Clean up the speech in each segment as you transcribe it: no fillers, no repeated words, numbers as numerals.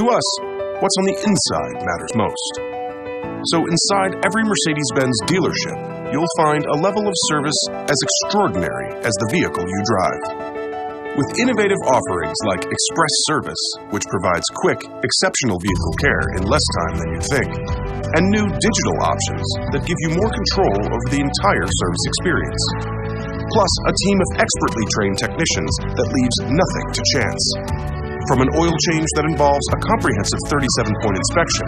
To us, what's on the inside matters most. So inside every Mercedes-Benz dealership, you'll find a level of service as extraordinary as the vehicle you drive. With innovative offerings like Express Service, which provides quick, exceptional vehicle care in less time than you think, and new digital options that give you more control over the entire service experience. Plus, a team of expertly trained technicians that leaves nothing to chance. From an oil change that involves a comprehensive 37-point inspection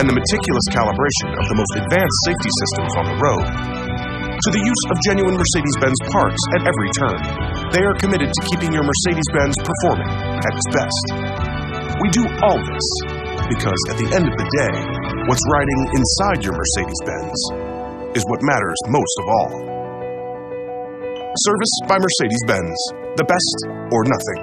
and the meticulous calibration of the most advanced safety systems on the road, to the use of genuine Mercedes-Benz parts at every turn, they are committed to keeping your Mercedes-Benz performing at its best. We do all this because, at the end of the day, what's riding inside your Mercedes-Benz is what matters most of all. Service by Mercedes-Benz, the best or nothing.